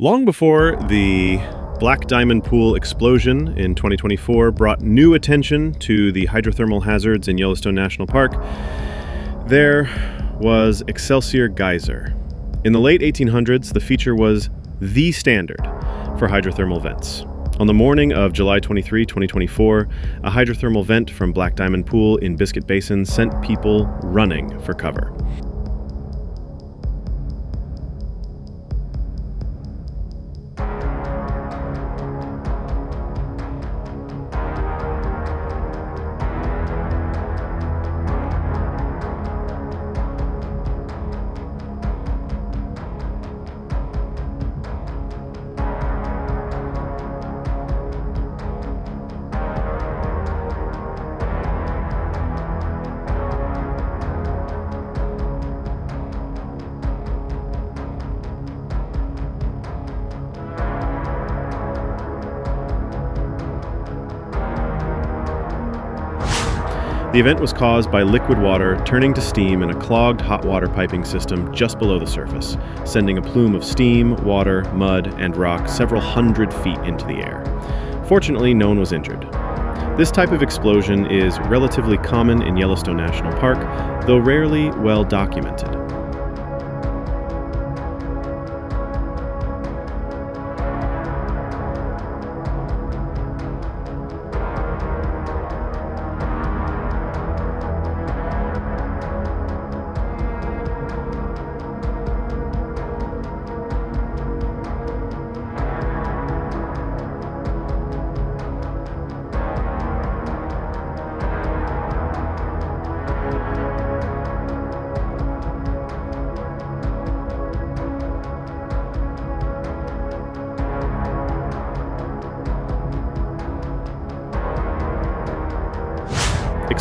Long before the Black Diamond Pool explosion in 2024 brought new attention to the hydrothermal hazards in Yellowstone National Park, there was Excelsior Geyser. In the late 1800s, the feature was the standard for hydrothermal vents. On the morning of July 23, 2024, a hydrothermal vent from Black Diamond Pool in Biscuit Basin sent people running for cover. The event was caused by liquid water turning to steam in a clogged hot water piping system just below the surface, sending a plume of steam, water, mud, and rock several hundred feet into the air. Fortunately, no one was injured. This type of explosion is relatively common in Yellowstone National Park, though rarely well documented.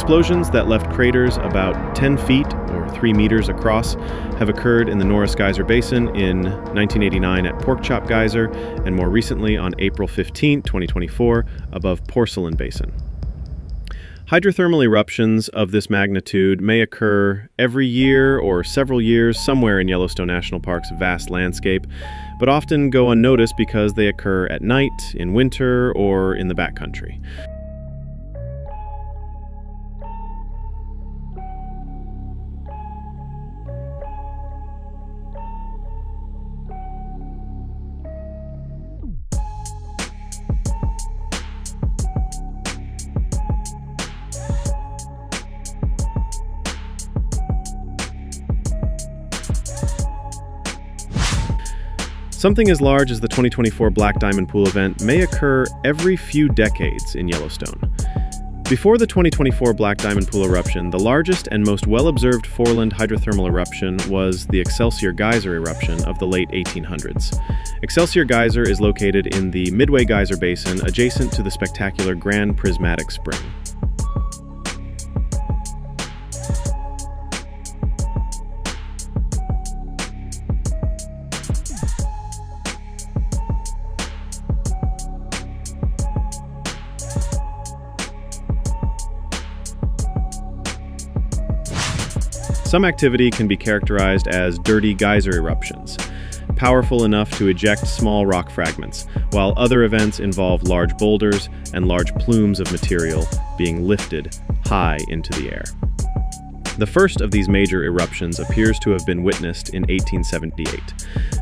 Explosions that left craters about 10 feet or 3 meters across have occurred in the Norris Geyser Basin in 1989 at Porkchop Geyser and more recently on April 15, 2024 above Porcelain Basin. Hydrothermal eruptions of this magnitude may occur every year or several years somewhere in Yellowstone National Park's vast landscape, but often go unnoticed because they occur at night, in winter, or in the backcountry. Something as large as the 2024 Black Diamond Pool event may occur every few decades in Yellowstone. Before the 2024 Black Diamond Pool eruption, the largest and most well-observed foreland hydrothermal eruption was the Excelsior Geyser eruption of the late 1800s. Excelsior Geyser is located in the Midway Geyser Basin adjacent to the spectacular Grand Prismatic Spring. Some activity can be characterized as dirty geyser eruptions, powerful enough to eject small rock fragments, while other events involve large boulders and large plumes of material being lifted high into the air. The first of these major eruptions appears to have been witnessed in 1878,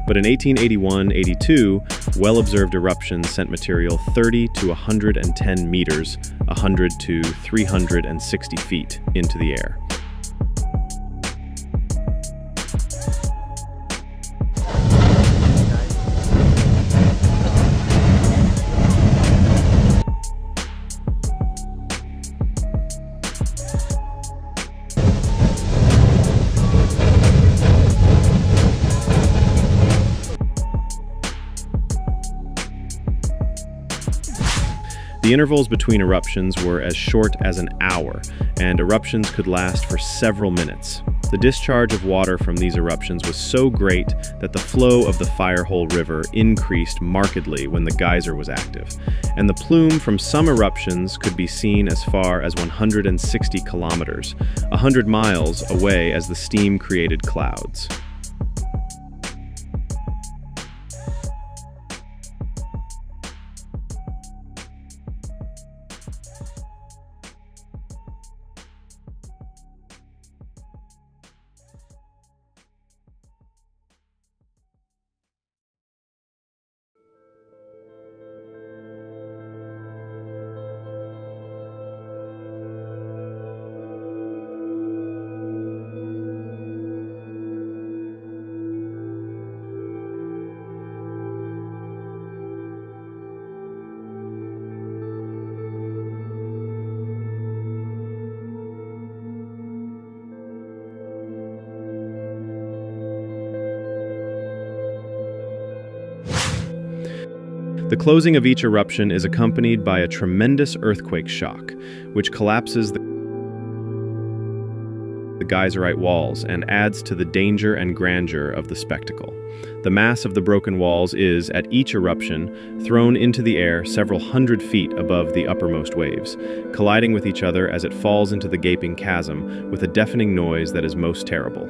but in 1881-82, well-observed eruptions sent material 30 to 110 meters, 100 to 360 feet into the air. The intervals between eruptions were as short as an hour, and eruptions could last for several minutes. The discharge of water from these eruptions was so great that the flow of the Firehole River increased markedly when the geyser was active, and the plume from some eruptions could be seen as far as 160 kilometers, 100 miles away as the steam created clouds. The closing of each eruption is accompanied by a tremendous earthquake shock, which collapses the geyserite walls and adds to the danger and grandeur of the spectacle. The mass of the broken walls is, at each eruption, thrown into the air several hundred feet above the uppermost waves, colliding with each other as it falls into the gaping chasm with a deafening noise that is most terrible.